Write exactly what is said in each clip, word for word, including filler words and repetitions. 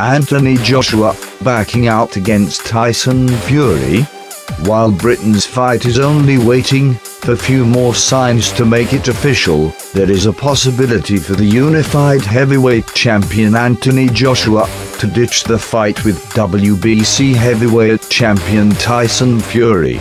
Anthony Joshua, backing out against Tyson Fury. While Britain's fight is only waiting for few more signs to make it official, there is a possibility for the unified heavyweight champion Anthony Joshua to ditch the fight with W B C heavyweight champion Tyson Fury.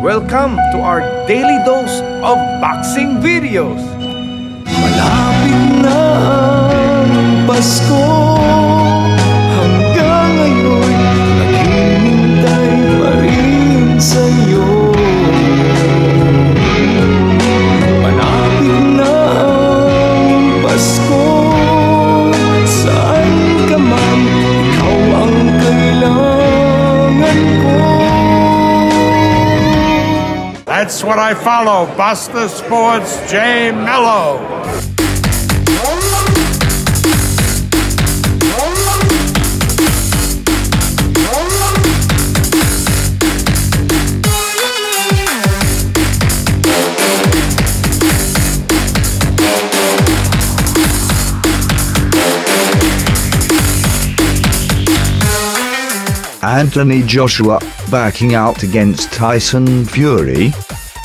Welcome to our daily dose of boxing videos. Malapit na ang Pasko, hanggang ngayon naghihintay pa rin sa'yo. Malapit na ang Pasko, saan ka man, ikaw ang kailangan ko. That's what I follow, Buster Sports, J Mello. Anthony Joshua, backing out against Tyson Fury.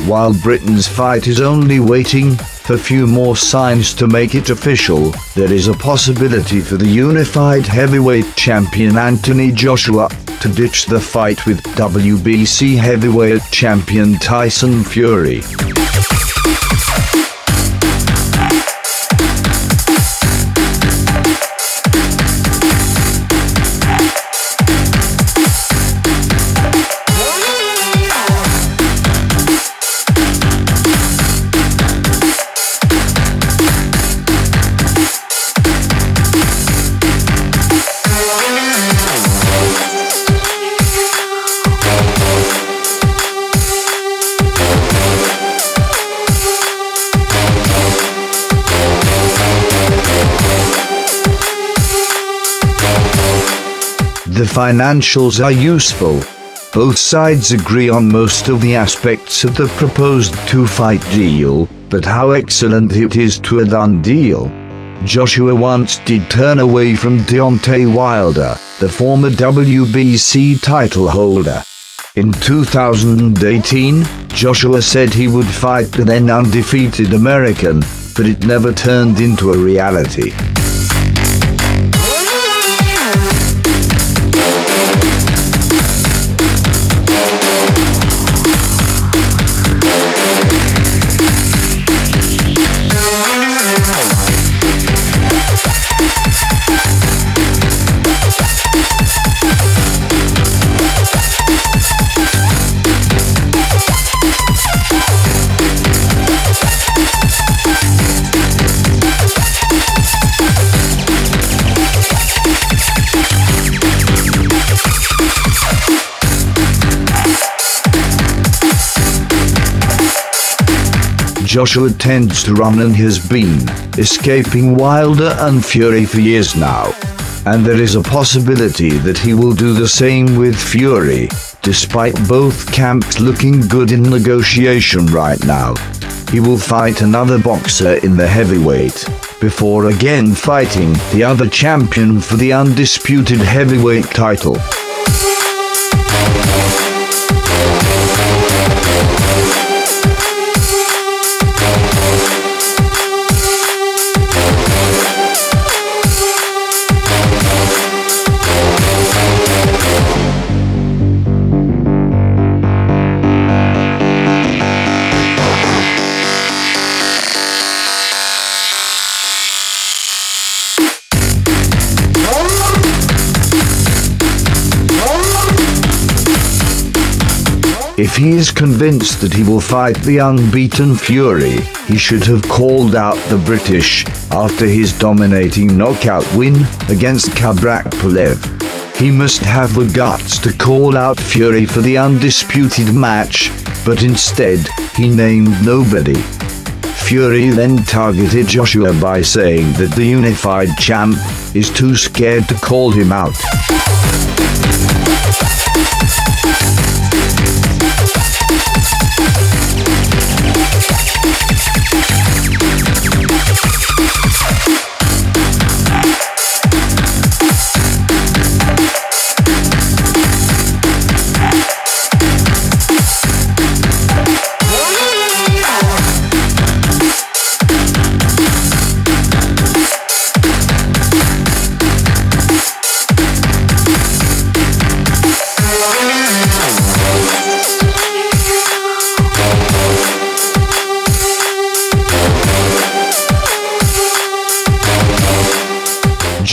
While Britain's fight is only waiting for few more signs to make it official, there is a possibility for the unified heavyweight champion Anthony Joshua to ditch the fight with W B C heavyweight champion Tyson Fury. The financials are useful. Both sides agree on most of the aspects of the proposed two-fight deal, but how excellent it is to a done deal. Joshua once did turn away from Deontay Wilder, the former W B C title holder. In two thousand eighteen, Joshua said he would fight the then undefeated American, but it never turned into a reality. Joshua tends to run and has been escaping Wilder and Fury for years now, and there is a possibility that he will do the same with Fury, despite both camps looking good in negotiation right now. He will fight another boxer in the heavyweight, before again fighting the other champion for the undisputed heavyweight title. If he is convinced that he will fight the unbeaten Fury, he should have called out the British after his dominating knockout win against Kubrat Pulev. He must have the guts to call out Fury for the undisputed match, but instead, he named nobody. Fury then targeted Joshua by saying that the unified champ is too scared to call him out.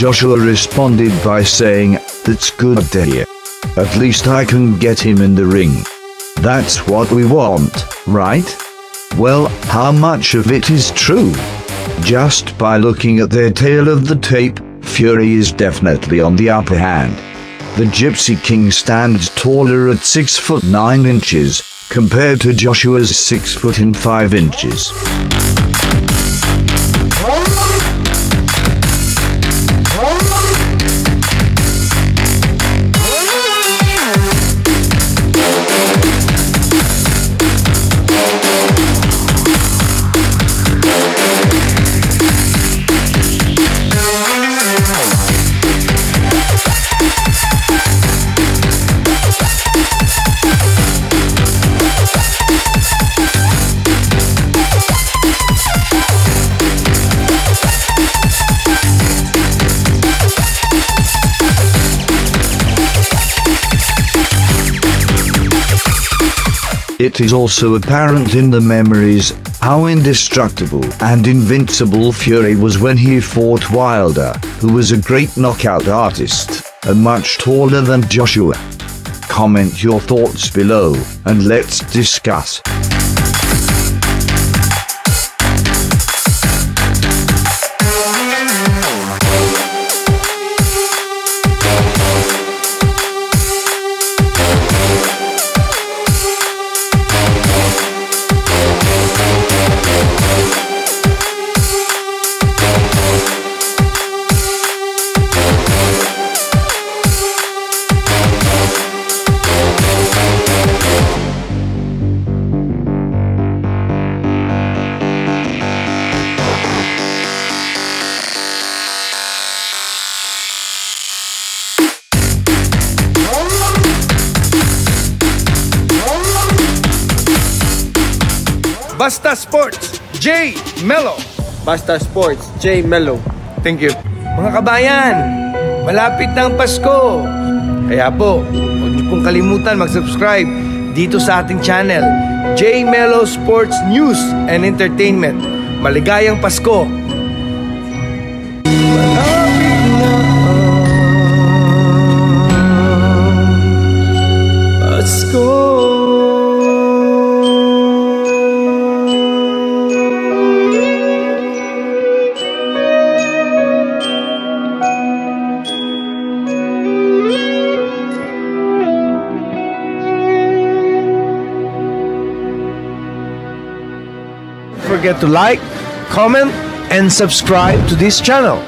Joshua responded by saying, "That's good to hear. At least I can get him in the ring. That's what we want, right? Well, how much of it is true? Just by looking at their tail of the tape, Fury is definitely on the upper hand. The Gypsy King stands taller at six foot nine inches, compared to Joshua's six foot and five inches. It is also apparent in the memories how indestructible and invincible Fury was when he fought Wilder, who was a great knockout artist, and much taller than Joshua. Comment your thoughts below, and let's discuss. Basta Sports, J. Melo. Basta Sports, J. Melo. Thank you. Mga kabayan, malapit ng Pasko. Kaya po, huwag niyo pong kalimutan mag-subscribe dito sa ating channel, J. Melo Sports News and Entertainment. Maligayang Pasko! Don't forget to like, comment, and subscribe to this channel.